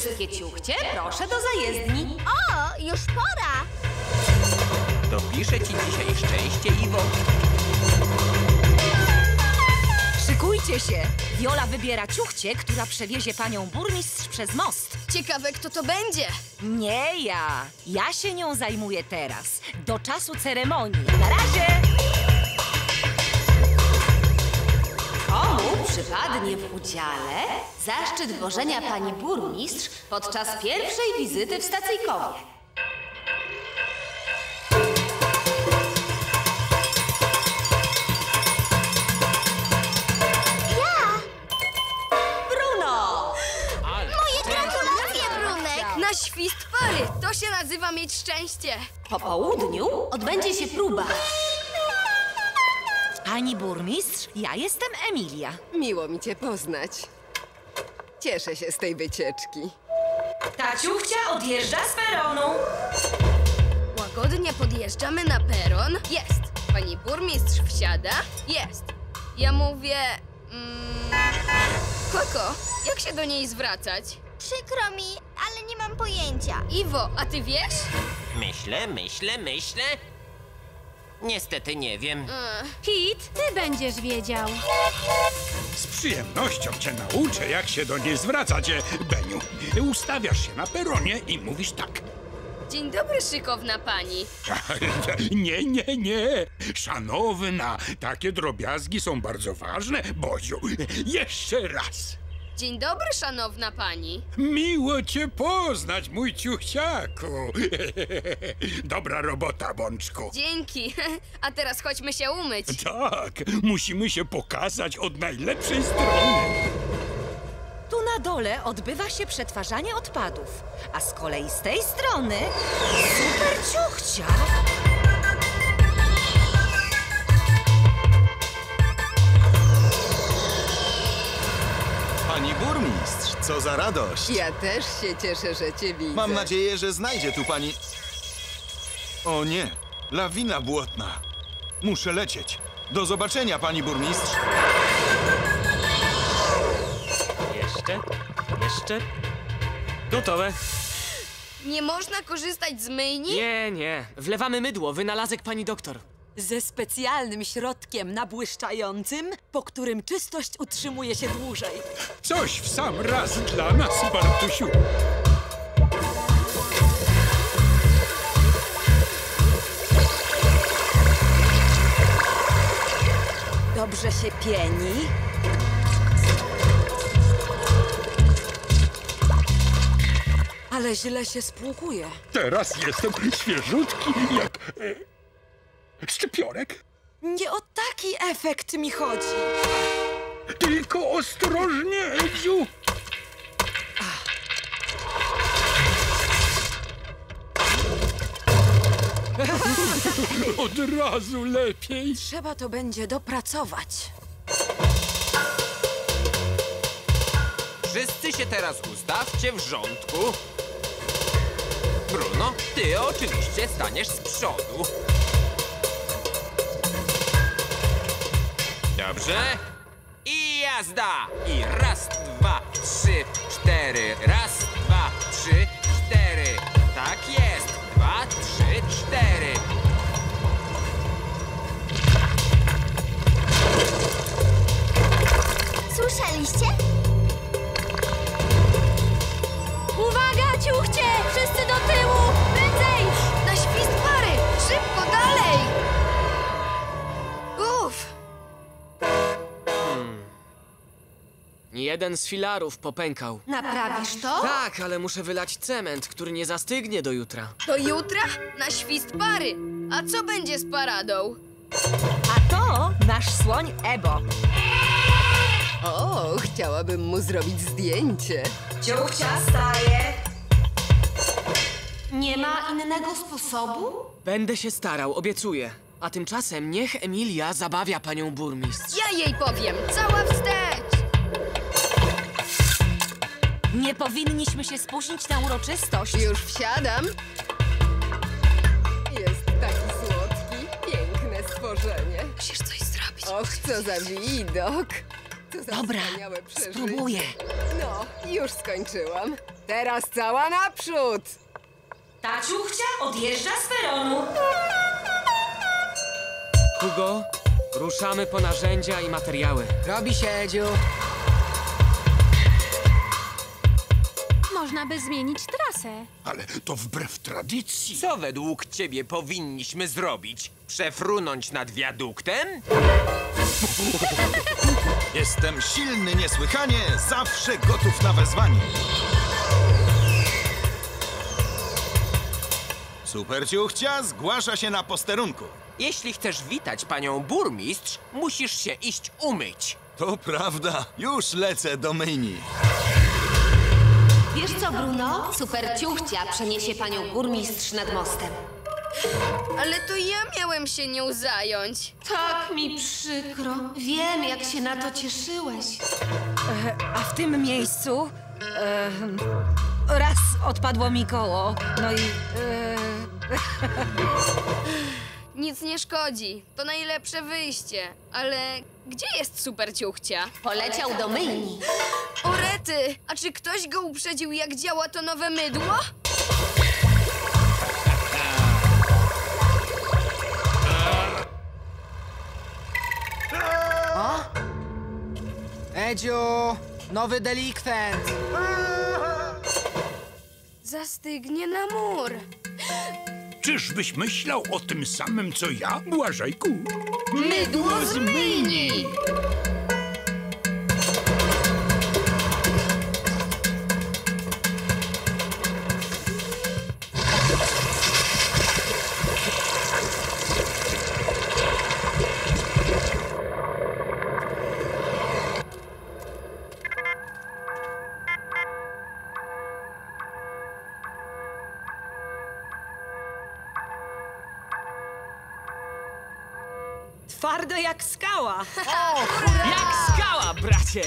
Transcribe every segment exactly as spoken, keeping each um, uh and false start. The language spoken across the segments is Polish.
Wszystkie ciuchcie proszę do zajezdni. O, już pora! Dopiszę ci dzisiaj szczęście i wody. Szykujcie się! Viola wybiera ciuchcie, która przewiezie panią burmistrz przez most. Ciekawe, kto to będzie? Nie ja. Ja się nią zajmuję teraz. Do czasu ceremonii. Na razie! Komu przypadnie w udziale zaszczyt wożenia pani burmistrz podczas pierwszej wizyty w Stacyjkowie? Na świst pary! To się nazywa mieć szczęście! Po południu odbędzie się próba. Pani burmistrz, ja jestem Emilia. Miło mi cię poznać. Cieszę się z tej wycieczki. Ta ciuchcia odjeżdża z peronu. Łagodnie podjeżdżamy na peron. Jest! Pani burmistrz wsiada. Jest! Ja mówię... Mm... Koko, jak się do niej zwracać? Przykro mi, ale nie mam pojęcia. Iwo, a ty wiesz? Myślę, myślę, myślę. Niestety nie wiem. Mm. Pit, ty będziesz wiedział. Z przyjemnością cię nauczę, jak się do niej zwracacie, Beniu. Ustawiasz się na peronie i mówisz tak. Dzień dobry, szykowna pani. Nie, nie, nie. Szanowna, takie drobiazgi są bardzo ważne, Boziu. Jeszcze raz. Dzień dobry, szanowna pani. Miło cię poznać, mój ciuchciaku. Dobra robota, Bączku. Dzięki. A teraz chodźmy się umyć. Tak, musimy się pokazać od najlepszej strony. Tu na dole odbywa się przetwarzanie odpadów. A z kolei z tej strony super ciuchcia. Pani burmistrz, co za radość! Ja też się cieszę, że cię widzę. Mam nadzieję, że znajdzie tu pani... O nie, lawina błotna. Muszę lecieć. Do zobaczenia, pani burmistrz. Jeszcze, jeszcze. Gotowe. Nie można korzystać z myjni? Nie, nie. Wlewamy mydło, wynalazek pani doktor. Ze specjalnym środkiem nabłyszczającym, po którym czystość utrzymuje się dłużej. Coś w sam raz dla nas, Bartusiu! Dobrze się pieni. Ale źle się spłukuje. Teraz jestem świeżutki jak... Szczypiorek? Nie o taki efekt mi chodzi. Tylko ostrożnie, Edziu. Ach. Od razu lepiej. Trzeba to będzie dopracować. Wszyscy się teraz ustawcie w rządku. Bruno, ty oczywiście staniesz z przodu. Dobrze. I jazda. I raz, dwa, trzy, cztery. Raz, dwa, trzy, cztery. Tak jest. Dwa, trzy, cztery. Słyszeliście? Uwaga, ciuchcie! Wszyscy do tyłu! Prędzej! Na świst pary! Szybko, dalej! Uff! Jeden z filarów popękał. Naprawisz to? Tak, ale muszę wylać cement, który nie zastygnie do jutra. Do jutra? Na świst pary! A co będzie z paradą? A to nasz słoń Ebo. O, chciałabym mu zrobić zdjęcie. Ciuchcia staje. Nie ma innego sposobu? Będę się starał, obiecuję. A tymczasem niech Emilia zabawia panią burmistrz. Ja jej powiem! Cała wstecz! Nie powinniśmy się spóźnić na uroczystość. Już wsiadam. Jest taki słodki, piękne stworzenie. Musisz coś zrobić. Och, co za widok. Dobra, spróbuję. No, już skończyłam. Teraz cała naprzód. Ta ciuchcia odjeżdża z peronu. Hugo, ruszamy po narzędzia i materiały. Robi się, Edziu. Można by zmienić trasę. Ale to wbrew tradycji. Co według ciebie powinniśmy zrobić? Przefrunąć nad wiaduktem? Jestem silny niesłychanie, zawsze gotów na wezwanie. Super ciuchcia zgłasza się na posterunku. Jeśli chcesz witać panią burmistrz, musisz się iść umyć. To prawda. Już lecę do myjni. Wiesz co, Bruno? Super ciuchcia przeniesie panią burmistrz nad mostem. Ale to ja miałem się nią zająć. Tak mi przykro. Wiem, jak się na to cieszyłeś. E, a w tym miejscu e, raz odpadło mi koło. No i... E... Nic nie szkodzi. To najlepsze wyjście. Ale gdzie jest super ciuchcia? Poleciał do myjni. O rety! A czy ktoś go uprzedził, jak działa to nowe mydło? Edziu, nowy delikwent. Zastygnie na mur. Czyżbyś myślał o tym samym, co ja, Błażejku? Mydło z myjni! Twardo jak skała! O, jak skała, bracie!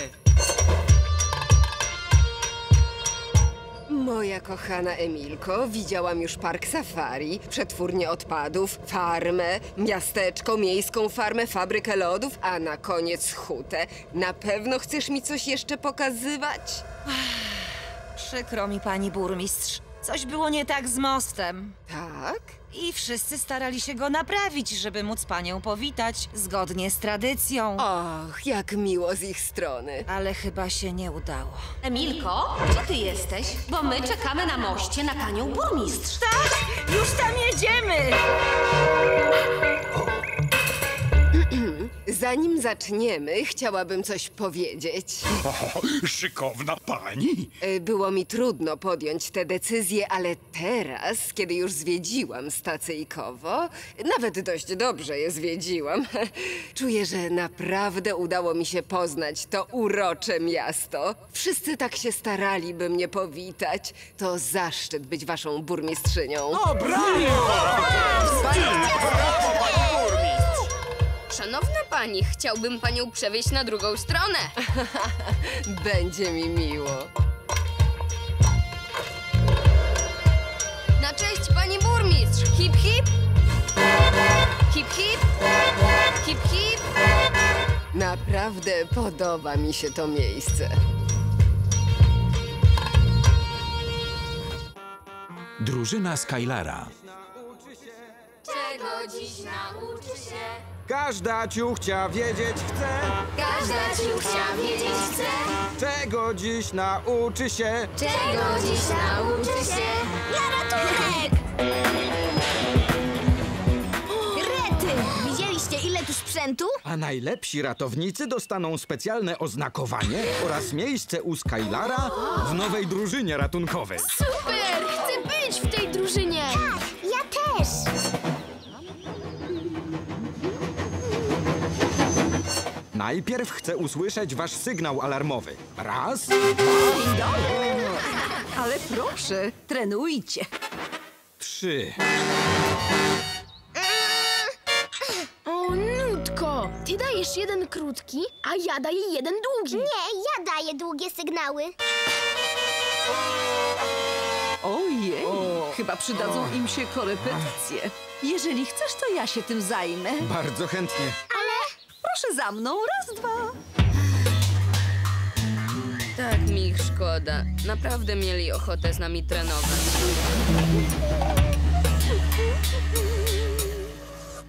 Moja kochana Emilko, widziałam już park safari, przetwórnię odpadów, farmę, miasteczko, miejską farmę, fabrykę lodów, a na koniec hutę. Na pewno chcesz mi coś jeszcze pokazywać? Ach, przykro mi, pani burmistrz. Coś było nie tak z mostem. Tak? I wszyscy starali się go naprawić, żeby móc panią powitać zgodnie z tradycją. Och, jak miło z ich strony. Ale chyba się nie udało. Emilko, gdzie ty jesteś? Bo my czekamy na moście na panią burmistrz. Tak, już tam jedziemy! Zanim zaczniemy, chciałabym coś powiedzieć. O, szykowna pani! Było mi trudno podjąć tę decyzję, ale teraz, kiedy już zwiedziłam stacyjkowo, nawet dość dobrze je zwiedziłam, czuję, że naprawdę udało mi się poznać to urocze miasto. Wszyscy tak się starali, by mnie powitać. To zaszczyt być waszą burmistrzynią. O, brawo! Szanowna pani, chciałbym panią przewieźć na drugą stronę. Będzie mi miło. Na cześć, pani burmistrz! Hip, hip! Hip, hip! Hip, hip! Naprawdę podoba mi się to miejsce. Drużyna Skylara. Czego dziś nauczy się? Każda ciuchcia wiedzieć chce. Każda ciuchcia wiedzieć chce. Czego dziś nauczy się? Czego dziś nauczy się? Ja ratunek! Rety! Widzieliście, ile tu sprzętu? A najlepsi ratownicy dostaną specjalne oznakowanie oraz miejsce u Skylara w nowej drużynie ratunkowej. Super! Chcę być w tej drużynie! Tak, ja też! Najpierw chcę usłyszeć wasz sygnał alarmowy. Raz, dwa... Ale proszę, trenujcie. Trzy. O, nutko! Ty dajesz jeden krótki, a ja daję jeden długi. Nie, ja daję długie sygnały. Ojej, o, chyba przydadzą o. im się korepetycje. Jeżeli chcesz, to ja się tym zajmę. Bardzo chętnie. Proszę za mną, raz, dwa. mi ich szkoda. Naprawdę mieli ochotę z nami trenować.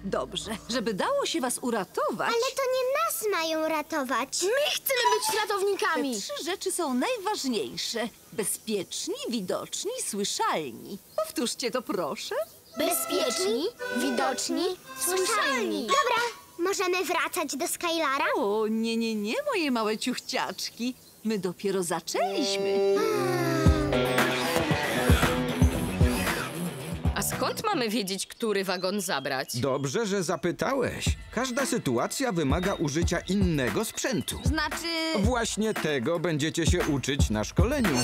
Dobrze, żeby dało się was uratować. Ale to nie nas mają ratować. My chcemy być ratownikami. Te trzy rzeczy są najważniejsze. Bezpieczni, widoczni, słyszalni. Powtórzcie to, proszę. Bezpieczni, widoczni, słyszalni. Dobra, możemy wracać do Skylara? O, nie, nie, nie, moje małe ciuchciaczki. My dopiero zaczęliśmy. A skąd mamy wiedzieć, który wagon zabrać? Dobrze, że zapytałeś. Każda sytuacja wymaga użycia innego sprzętu. Znaczy... Właśnie tego będziecie się uczyć na szkoleniu.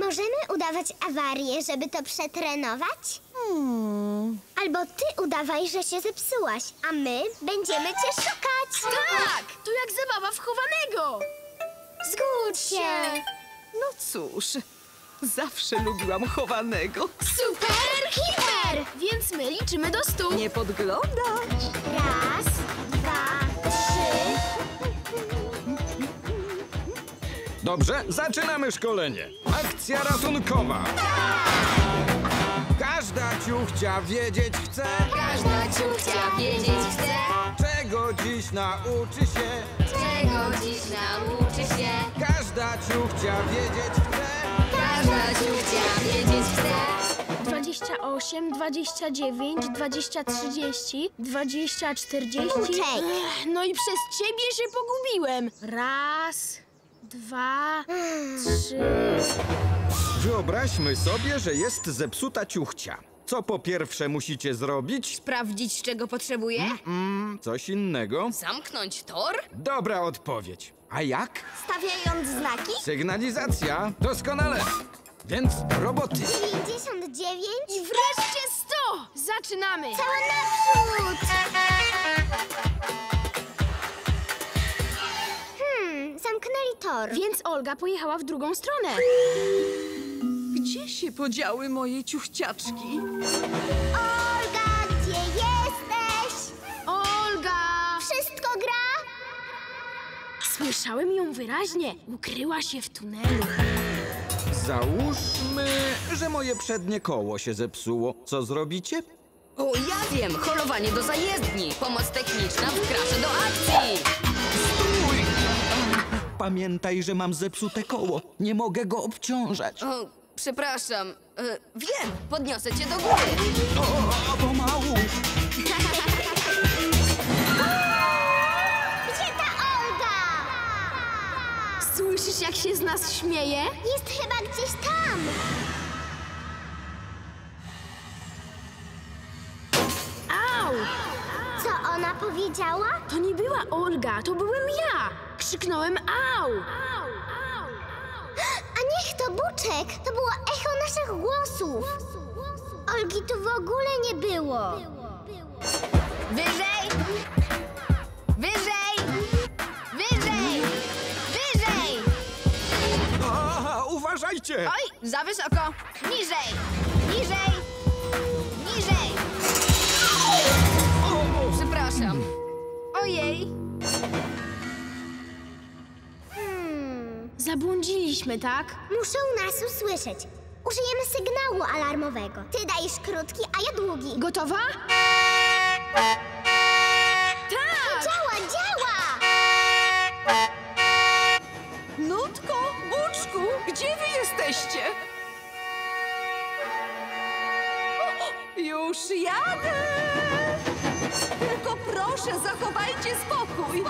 Możemy udawać awarię, żeby to przetrenować? Hmm. Albo ty udawaj, że się zepsułaś, a my będziemy cię szukać. Tak! To jak zabawa w chowanego. Zgódź się. No cóż, zawsze lubiłam chowanego. Super, hiper! Więc my liczymy do stu. Nie podglądać. Raz, dwa, trzy. Dobrze, zaczynamy szkolenie. Akcja ratunkowa. Każda ciuchcia wiedzieć chce. Każda ciuchcia wiedzieć chce. Czego dziś nauczy się? Czego dziś nauczy się? Każda ciuchcia wiedzieć chce. Każda ciuchcia wiedzieć chce. dwadzieścia osiem, dwadzieścia dziewięć, dwadzieścia, trzydzieści, dwadzieścia, czterdzieści. Uczek. No i przez ciebie się pogubiłem. Raz, dwa, trzy. Wyobraźmy sobie, że jest zepsuta ciuchcia. Co po pierwsze musicie zrobić? Sprawdzić, czego potrzebuję? Mm-mm, coś innego. Zamknąć tor? Dobra odpowiedź. A jak? Stawiając znaki? Sygnalizacja. Doskonale. Więc roboty. dziewięćdziesiąt dziewięć. I wreszcie sto. Zaczynamy. Cała naprzód. Hmm, zamknęli tor. Więc Olga pojechała w drugą stronę. Gdzie się podziały moje ciuchciaczki? Olga, gdzie jesteś? Olga! Wszystko gra? Słyszałem ją wyraźnie. Ukryła się w tunelu. Załóżmy, że moje przednie koło się zepsuło. Co zrobicie? O, ja wiem! Holowanie do zajezdni! Pomoc techniczna wkracza do akcji! Stój! Pamiętaj, że mam zepsute koło. Nie mogę go obciążać. O. Przepraszam. E, wiem, podniosę cię do góry. O, o, pomału. Gdzie ta Olga? Słyszysz, jak się z nas śmieje? Jest chyba gdzieś tam. Au! Co ona powiedziała? To nie była Olga, to byłem ja. Krzyknąłem au! Au! A niech to Buczek! To było echo naszych głosów! Olgi tu w ogóle nie było! Wyżej! Wyżej! Wyżej! Wyżej! A, uważajcie! Oj, za wysoko! Niżej! Niżej! Niżej! Przepraszam. Ojej! Zabłądziliśmy, tak? Muszą nas usłyszeć. Użyjemy sygnału alarmowego. Ty dajesz krótki, a ja długi. Gotowa? Tak! Działa, działa! Nutko, Buczku, gdzie wy jesteście? O, już jadę! Tylko proszę, zachowajcie spokój.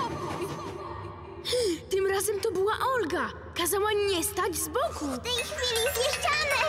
Tym razem to była Olga. Kazała nie stać z boku. W tej chwili zjeżdżamy!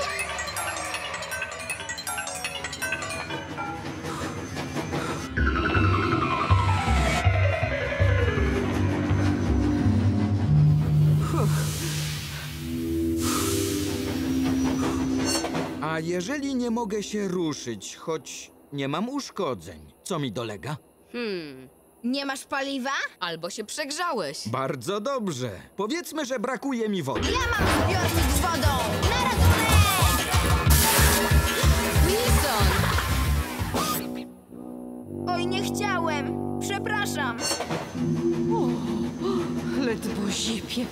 A jeżeli nie mogę się ruszyć, choć nie mam uszkodzeń, co mi dolega? Hmm... Nie masz paliwa? Albo się przegrzałeś. Bardzo dobrze. Powiedzmy, że brakuje mi wody. Ja mam zbiornik z wodą! Na ratunek! Wilson! Oj, nie chciałem. Przepraszam. O, ledwo zipię.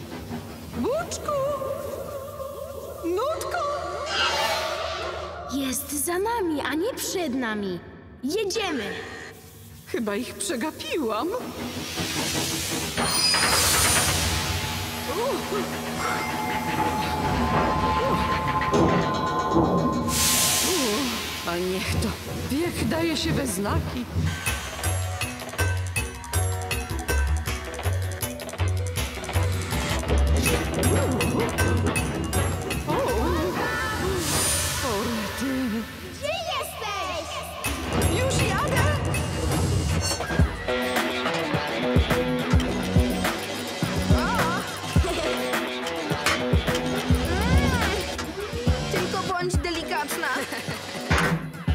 Buczku! Jest za nami, a nie przed nami. Jedziemy! Chyba ich przegapiłam. A niech to. Wiek daje się we znaki.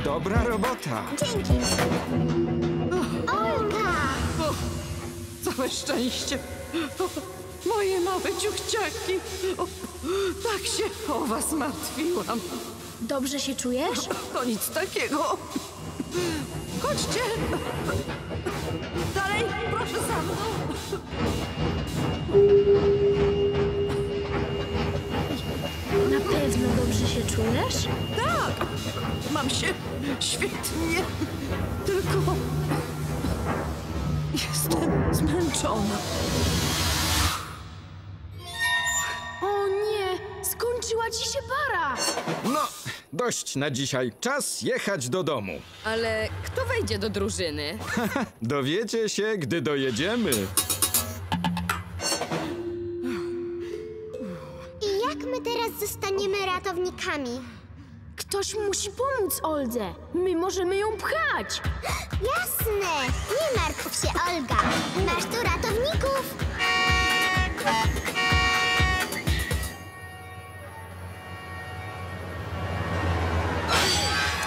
Dobra robota. Dzięki. Olka! O, całe szczęście. O, moje małe ciuchciaki. O, tak się o was martwiłam. Dobrze się czujesz? O, to nic takiego. Chodźcie. Dalej, proszę za mną. Na pewno dobrze się czujesz? Tak. Mam się świetnie, tylko jestem zmęczona. O nie, skończyła ci się para. No, dość na dzisiaj. Czas jechać do domu. Ale kto wejdzie do drużyny? Dowiecie się, gdy dojedziemy. I jak my teraz zostaniemy ratownikami? Ktoś musi pomóc Oldze. My możemy ją pchać. Jasne. Nie martw się, Olga. Masz tu ratowników.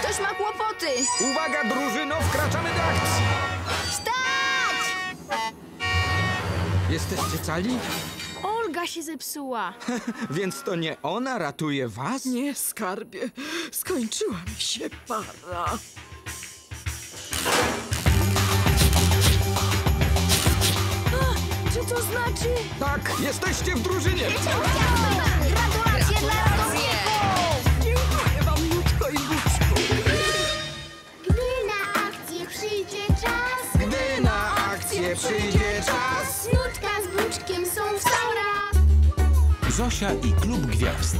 Ktoś ma kłopoty. Uwaga, drużyno, wkraczamy do akcji. Wstać! Jesteście cali? Olga się zepsuła. Więc to nie ona ratuje was? Nie, skarbie. Skończyła mi się para. A, czy to znaczy? Tak, jesteście w drużynie. Gratulacje dla ratowników! Dziękuję wam, Ludko i Buczku. Gdy na akcję przyjdzie czas. Gdy na akcję przyjdzie czas. Ludka z Buczkiem są w saurach. Zosia i Klub Gwiazd.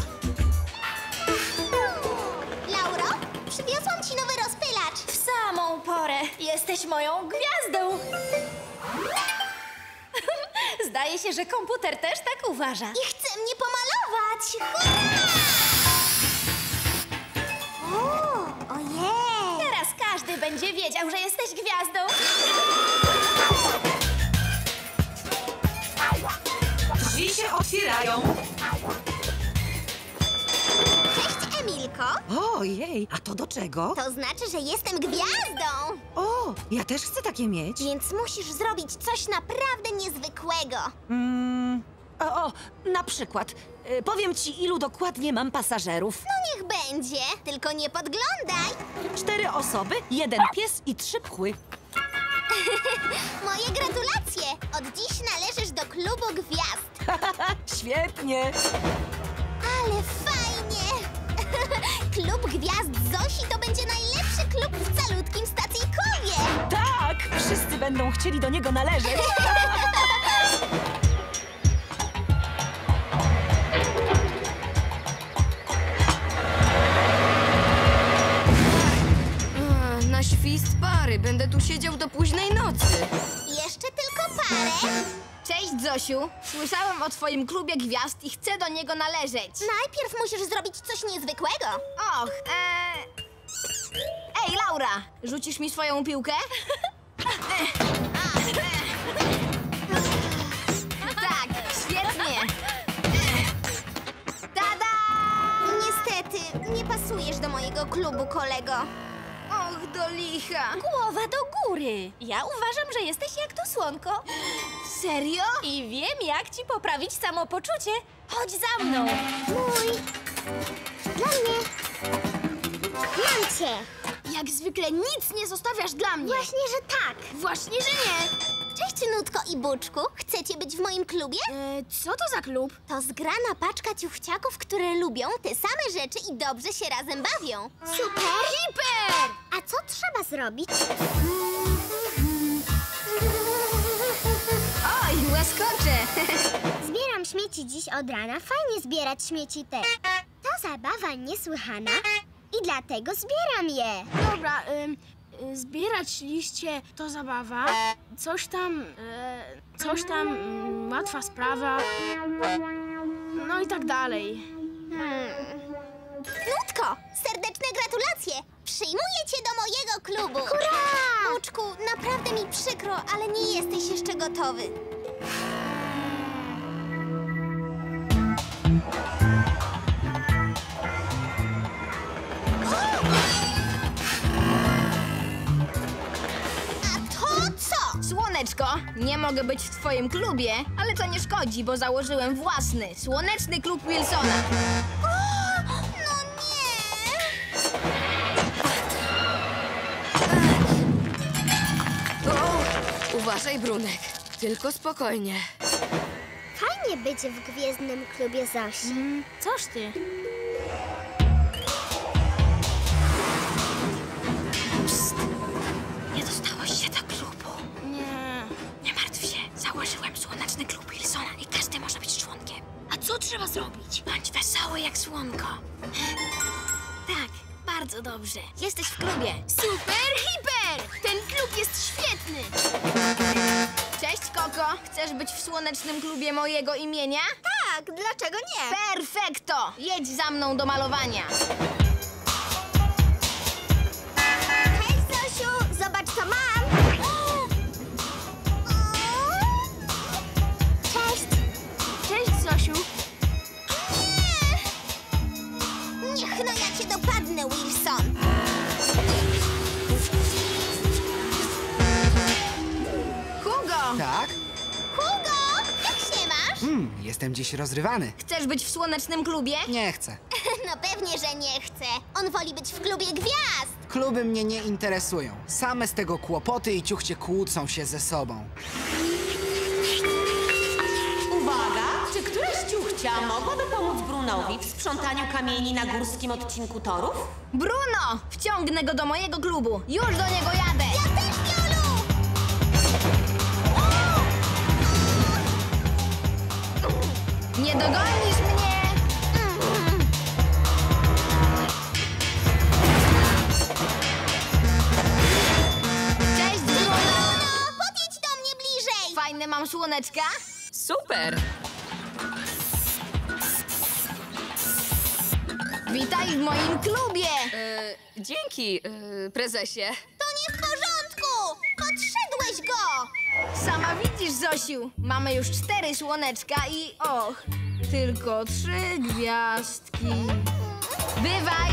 Lauro, przywiozłam ci nowy rozpylacz. W samą porę. Jesteś moją gwiazdą. Zdaje się, że komputer też tak uważa. I chce mnie pomalować. O, ojej. Teraz każdy będzie wiedział, że jesteś gwiazdą. Drzwi się otwierają. Cześć, Emilko. Ojej, a to do czego? To znaczy, że jestem gwiazdą. O, ja też chcę takie mieć. Więc musisz zrobić coś naprawdę niezwykłego. Mm, o, o, na przykład. Y, powiem ci, ilu dokładnie mam pasażerów. No niech będzie, tylko nie podglądaj. Cztery osoby, jeden pies i trzy pchły. Moje gratulacje! Od dziś należysz do Klubu Gwiazd. Świetnie! Ale fajnie! Klub Gwiazd Zosi to będzie najlepszy klub w calutkim Stacyjkowie! Tak! Wszyscy będą chcieli do niego należeć. Na świst pary. Będę tu siedział do późnej nocy. Jeszcze tylko parę. Cześć, Zosiu. Słyszałem o twoim klubie gwiazd i chcę do niego należeć. Najpierw musisz zrobić coś niezwykłego. Och, ee... Ej, Laura, rzucisz mi swoją piłkę? Tak, świetnie. Tada! Niestety, nie pasujesz do mojego klubu, kolego. Och, do licha. Głowa do góry. Ja uważam, że jesteś jak to słonko. Serio? I wiem, jak ci poprawić samopoczucie. Chodź za mną. Mój. Dla mnie. Mam cię. Jak zwykle nic nie zostawiasz dla mnie. Właśnie, że tak. Właśnie, że nie. Cześć, Nutko i Buczku. Chcecie być w moim klubie? E, co to za klub? To zgrana paczka ciuchciaków, które lubią te same rzeczy i dobrze się razem bawią. Super! Hiper! A co trzeba zrobić? Oj, łaskocze! Zbieram śmieci dziś od rana. Fajnie zbierać śmieci też. To zabawa niesłychana i dlatego zbieram je. Dobra, ym... zbierać liście to zabawa, coś tam, e, coś tam, m, łatwa sprawa, no i tak dalej. Hmm. Nutko, serdeczne gratulacje! Przyjmuję cię do mojego klubu! Hurra! Buczku, naprawdę mi przykro, ale nie jesteś jeszcze gotowy. Słoneczko, nie mogę być w twoim klubie, ale to nie szkodzi, bo założyłem własny, słoneczny klub Wilsona. O, no nie! O, uważaj, Brunek, tylko spokojnie. Fajnie być w gwiezdnym klubie Zosi. Mm, coż ty? Słoneczny klub Wilsona i każdy może być członkiem. A co trzeba zrobić? Bądź wesoły jak słonko. Tak, bardzo dobrze. Jesteś w klubie. Super hiper! Ten klub jest świetny! Cześć, Koko. Chcesz być w słonecznym klubie mojego imienia? Tak, dlaczego nie? Perfekto! Jedź za mną do malowania. Hej, Zosiu! Zobacz, co mam! Zosiu. Nie! Niech no ja cię dopadnę, Wilson! Hugo! Tak? Hugo! Jak się masz? Hmm, jestem dziś rozrywany. Chcesz być w słonecznym klubie? Nie chcę. No pewnie, że nie chcę. On woli być w klubie gwiazd. Kluby mnie nie interesują. Same z tego kłopoty i ciuchcie kłócą się ze sobą. Czy któreś ciuchcia mogłaby pomóc Brunowi w sprzątaniu kamieni na górskim odcinku torów? Bruno! Wciągnę go do mojego klubu. Już do niego jadę! Ja też, Jolu! Nie dogonisz mnie! Cześć, Bruno! Bruno, podjedź do mnie bliżej! Fajne mam słoneczka? Super! Witaj w moim klubie! E, dzięki, e, prezesie. To nie w porządku! Podszedłeś go! Sama widzisz, Zosiu. Mamy już cztery słoneczka i och, tylko trzy gwiazdki. Bywaj!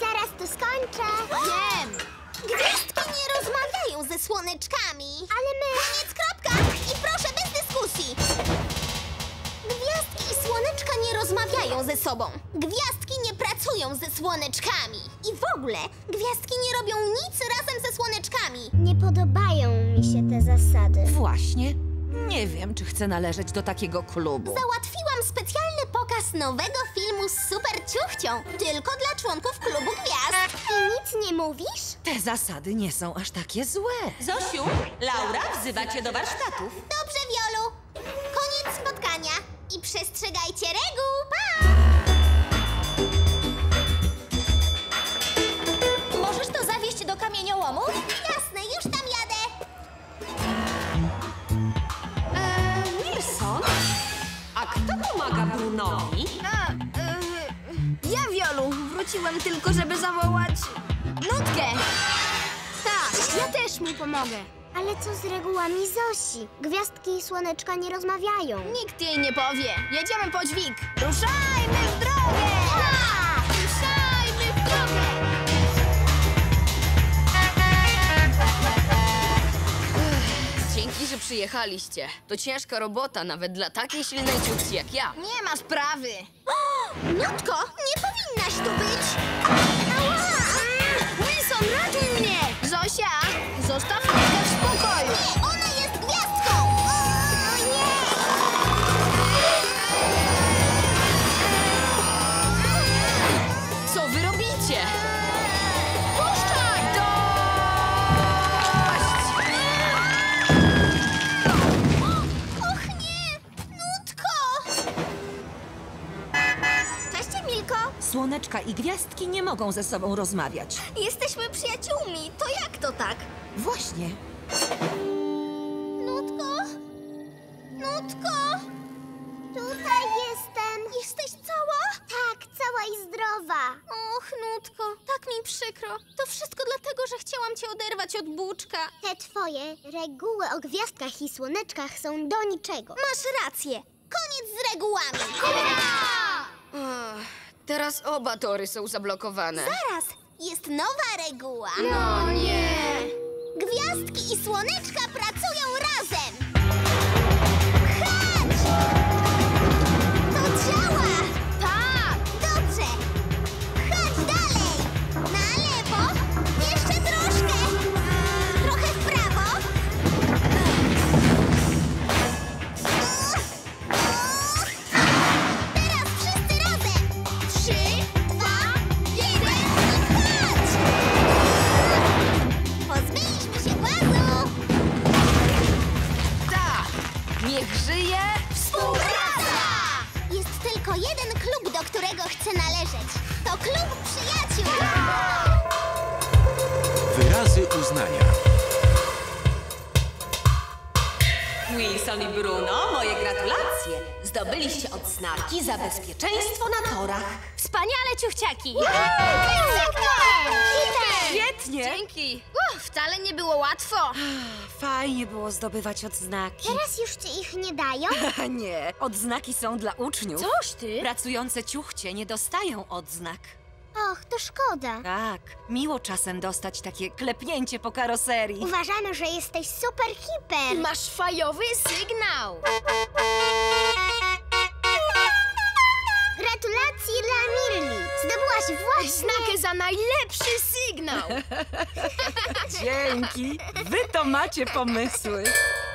Zaraz tu skończę. Wiem! Gwiazdki nie rozmawiają ze słoneczkami. Ale my... Koniec, kropka! I proszę, bez dyskusji! Gwiazdki i słoneczka nie rozmawiają ze sobą. Gwiazdki nie pracują ze słoneczkami. I w ogóle gwiazdki nie robią nic razem ze słoneczkami. Nie podobają mi się te zasady. Właśnie. Nie wiem, czy chcę należeć do takiego klubu. Załatwiłam specjalny pokaz nowego filmu z super ciuchcią. Tylko dla członków klubu gwiazd. I nic nie mówisz? Te zasady nie są aż takie złe. Zosiu, Laura wzywa cię do warsztatów. Dobrze, Wiolu. Koniec spotkania. I przestrzegajcie reguł! Pa! Możesz to zawieźć do kamieniołomu? Jasne, już tam jadę! Eee, Wilson? A kto pomaga Brunowi? A, e, ja, Wiolu. Wróciłem tylko, żeby zawołać... Nutkę! Tak, ja też mu pomogę. Ale co z regułami Zosi? Gwiazdki i słoneczka nie rozmawiają. Nikt jej nie powie. Jedziemy po dźwig. Ruszajmy w drogę! A! Ruszajmy w drogę! Uff, dzięki, że przyjechaliście. To ciężka robota nawet dla takiej silnej ciuchci jak ja. Nie ma sprawy. O, Nutko, nie powinnaś tu być. Ała! Wilson, raczej! Zostaw mnie w spokoju! Ona jest gwiazdką! O nie! Co wy robicie? Puszczaj! Dość! Och nie! Nutko! Cześć, Emilko! Słoneczka i gwiazdki nie mogą ze sobą rozmawiać. Jesteśmy przyjaciółmi, to jak to tak? Właśnie. Nutko? Nutko? Tutaj jestem. Jesteś cała? Tak, cała i zdrowa. Och, Nutko, tak mi przykro. To wszystko dlatego, że chciałam cię oderwać od Buczka. Te twoje reguły o gwiazdkach i słoneczkach są do niczego. Masz rację. Koniec z regułami. Hurra! Teraz oba tory są zablokowane. Zaraz! Jest nowa reguła. No nie! Gwiazdki i słoneczka pracują razem! Chodź! To działa! Tak! Dobrze! Chodź dalej! Na lewo! Jeszcze troszkę! Trochę w prawo! Teraz wszyscy razem! Trzy, dwa, jeden i chodź! Pozbyliśmy się głazu! Tak! Niech żyje współpraca! Jest tylko jeden klub, do którego chcę należeć. To klub przyjaciół! Wyrazy uznania. Wilson i Bruno, moje gratulacje! Zdobyliście odznaki za bezpieczeństwo na torach. Wspaniale, ciuchciaki! Świetnie! Dzięki! Uff, wcale nie było łatwo. Fajnie było zdobywać odznaki. Teraz już ci ich nie dają? A nie, odznaki są dla uczniów. Coś ty? Pracujące ciuchcie nie dostają odznak. Och, to szkoda. Tak, miło czasem dostać takie klepnięcie po karoserii. Uważamy, że jesteś super hiper. Masz fajowy sygnał. Gratulacje dla Mirli. Zdobyłaś właśnie... Znakę za najlepszy sygnał. Dzięki, wy to macie pomysły.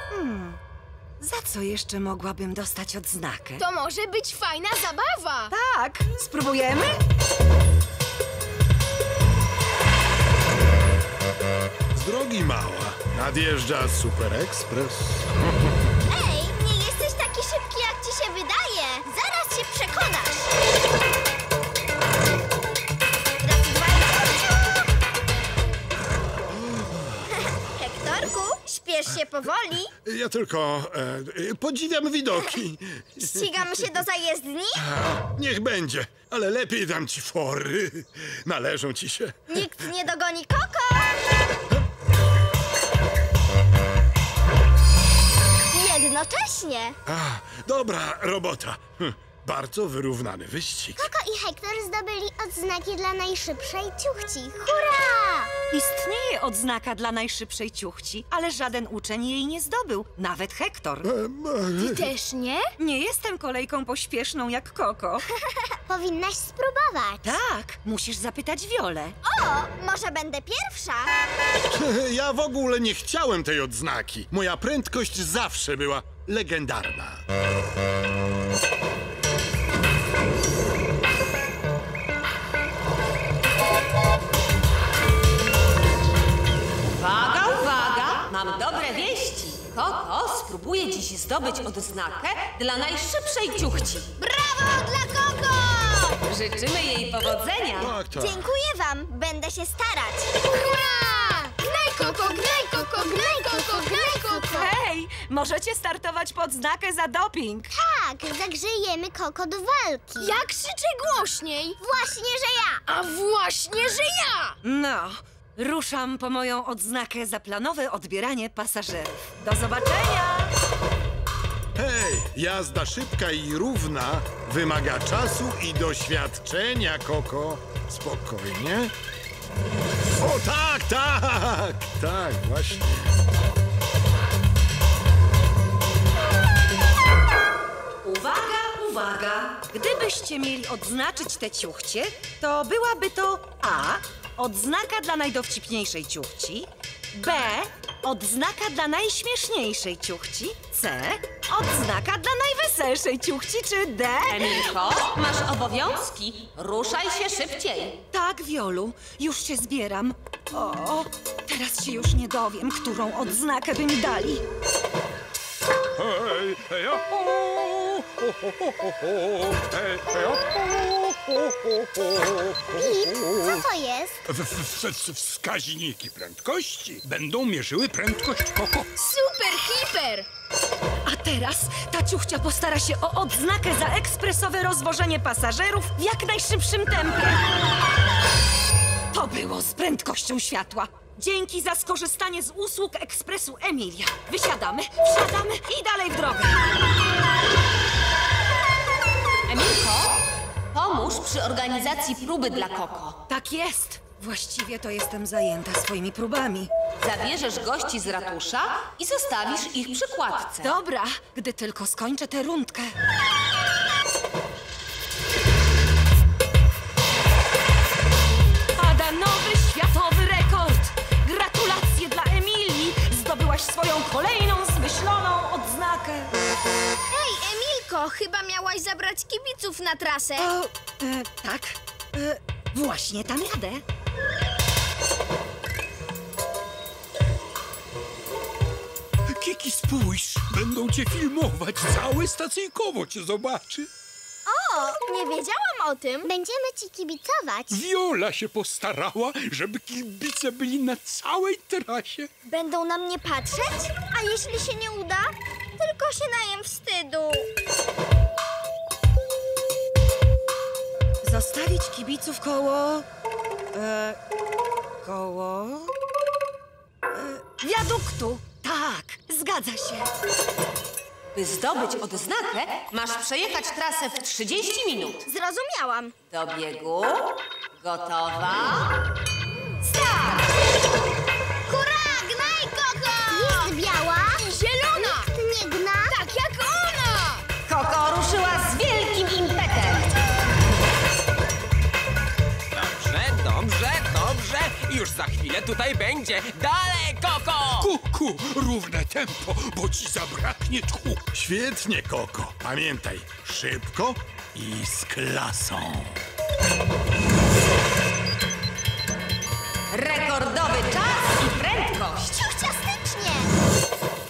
Hmm. Za co jeszcze mogłabym dostać odznakę? To może być fajna zabawa. Tak, spróbujemy? Z drogi mała nadjeżdża Super Ekspres. Ej, nie jesteś taki szybki, jak ci się wydaje. Zaraz się przekonasz. Raz, dwa i trzy. Hektorku, śpiesz się powoli. Ja tylko e, podziwiam widoki. Ścigamy się do zajezdni? A, niech będzie, ale lepiej dam ci fory. Należą ci się. Nikt nie dogoni Koko! Jednocześnie. A, dobra robota. Hm, bardzo wyrównany wyścig. Koko i Hektor zdobyli odznaki dla najszybszej ciuchci. Hurra! Istnieje odznaka dla najszybszej ciuchci, ale żaden uczeń jej nie zdobył. Nawet Hektor. Ty też nie? Nie jestem kolejką pośpieszną jak Koko. Powinnaś spróbować. Tak, musisz zapytać Wiolę. O, może będę pierwsza? Ja w ogóle nie chciałem tej odznaki. Moja prędkość zawsze była legendarna. Uwaga, uwaga! Mam dobre wieści. Koko spróbuje dziś zdobyć odznakę dla najszybszej ciuchci. Brawo dla Koko! Życzymy jej powodzenia. Tak, tak. Dziękuję wam. Będę się starać. Hurra! Gnaj, Koko, gnaj, Koko, gnaj, Koko, gnaj, Koko! Hej, możecie startować pod znakę za doping. Tak, zagrzejemy Koko do walki. Ja krzyczę głośniej. Właśnie, że ja. A właśnie, że ja! No, ruszam po moją odznakę za planowe odbieranie pasażerów. Do zobaczenia! Hej, jazda szybka i równa wymaga czasu i doświadczenia, Koko. Spokojnie. O tak, tak, tak, właśnie. Uwaga, uwaga! Gdybyście mieli odznaczyć te ciuchcie, to byłaby to A, odznaka dla najdowcipniejszej ciuchci, B. Odznaka dla najśmieszniejszej ciuchci. C. Odznaka dla najweselszej ciuchci. Czy D? Emilko, masz obowiązki. Ruszaj się szybciej. Tak, Wiolu, już się zbieram. O, teraz się już nie dowiem, którą odznakę by mi dali. Hej, hej, o, hej, hej, co to jest? W, w, w, wskaźniki prędkości będą mierzyły prędkość koko. Super, hiper! A teraz ta ciuchcia postara się o odznakę za ekspresowe rozwożenie pasażerów w jak najszybszym tempie. To było z prędkością światła. Dzięki za skorzystanie z usług ekspresu Emilia. Wysiadamy, wsiadamy i dalej w drogę. Emilko, pomóż przy organizacji próby dla Koko. Tak jest. Właściwie to jestem zajęta swoimi próbami. Zabierzesz gości z ratusza i zostawisz ich przy kładce. Dobra, gdy tylko skończę tę rundkę. Pada nowy światowy rekord. Gratulacje dla Emilii. Zdobyłaś swoją kolejną zmyśloną odznakę. Hej, Emilko, chyba miałaś zabrać kibiców na trasę. O, e, tak, e, właśnie tam jadę. Kiki, spójrz, będą cię filmować, całe stacyjkowo cię zobaczy. O, nie wiedziałam o tym. Będziemy ci kibicować. Wiola się postarała, żeby kibice byli na całej trasie. Będą na mnie patrzeć? A jeśli się nie uda? Tylko się najem wstydu. Zostawić kibiców koło... E, koło... E, wiaduktu. Tak, zgadza się. By zdobyć odznakę, masz przejechać trasę w trzydzieści minut. Zrozumiałam. Do biegu. Gotowa. Start! Hurra! Gnaj, Koko! Jest biała. Zielona. Nikt nie gna. Tak jak ona. Koko ruszyła z wielkim impetem. Dobrze, dobrze, dobrze. Już za chwilę tutaj będzie. Dalej, Koko! Kuku, równe tempo, bo ci zabraknie tchu. Świetnie, Koko. Pamiętaj, szybko i z klasą. Rekordowy czas i prędkość. Ciuchciastycznie.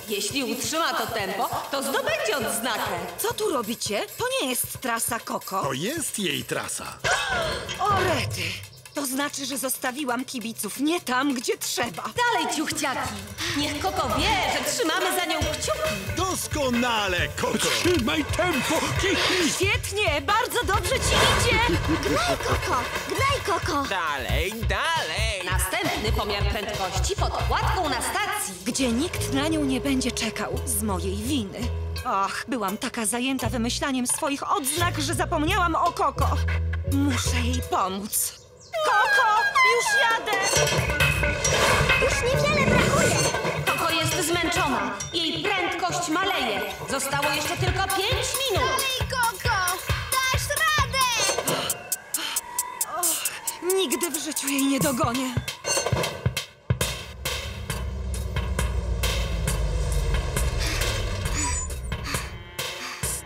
Jeśli utrzyma to tempo, to zdobędzie odznakę. Co tu robicie? To nie jest trasa Koko. To jest jej trasa. O rety. To znaczy, że zostawiłam kibiców nie tam, gdzie trzeba. Dalej, ciuchciaki! Niech Koko wie, że trzymamy za nią kciuki. Doskonale, Koko! Trzymaj tempo, Kiki! Świetnie! Bardzo dobrze ci idzie! Gnaj, Koko! Gnaj, Koko! Dalej, dalej! Następny pomiar prędkości pod kładką na stacji. Gdzie nikt na nią nie będzie czekał z mojej winy. Ach, byłam taka zajęta wymyślaniem swoich odznak, że zapomniałam o Koko. Muszę jej pomóc. Koko, już jadę! Już niewiele brakuje! Koko jest zmęczona. Jej prędkość maleje. Zostało jeszcze tylko pięć minut. Dalej, Koko! Dasz radę! Och, nigdy w życiu jej nie dogonię.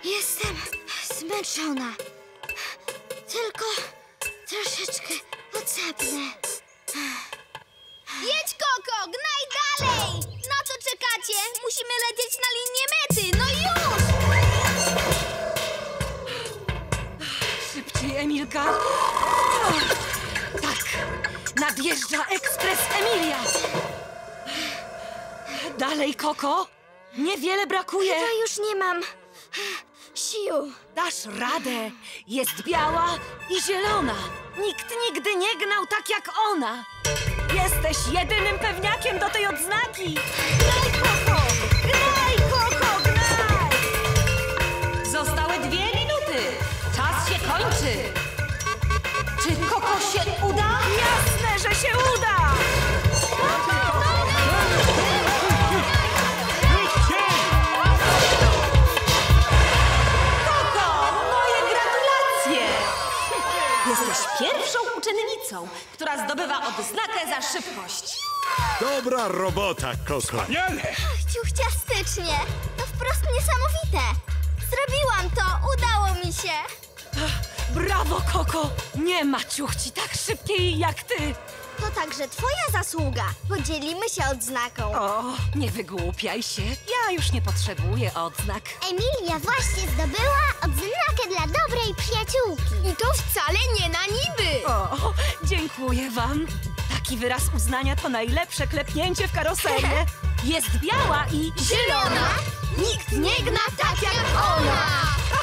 Jestem zmęczona. Tylko troszeczkę... Potrzebne. Jedź, Koko! Gnaj dalej! Na co czekacie? Musimy lecieć na linię mety! No już! Szybciej, Emilka! Tak! Nadjeżdża ekspres Emilia! Dalej, Koko! Niewiele brakuje! Chyba już nie mam sił. Dasz radę! Jest biała i zielona! Nikt nigdy nie gnał tak jak ona! Jesteś jedynym pewniakiem do tej odznaki! Gnaj, Koko! Gnaj, Koko! Gnaj! Zostały dwie minuty! Czas się kończy! Czy Koko się uda? Jasne, że się uda! Koko, moje gratulacje! Jesteś pierwszą uczennicą, która zdobywa odznakę za szybkość. Dobra robota, Koko. Wspaniale! Ciuchciastycznie. To wprost niesamowite. Zrobiłam to, udało mi się. Brawo, Koko! Nie ma ciuchci tak szybkiej jak ty. To także twoja zasługa. Podzielimy się odznaką. O, nie wygłupiaj się. Ja już nie potrzebuję odznak. Emilia właśnie zdobyła odznakę dla dobrej przyjaciółki. I to wcale nie na niby. O, dziękuję wam. Taki wyraz uznania to najlepsze klepnięcie w karoserię. Jest biała i zielona. Nikt nie gna tak jak ona.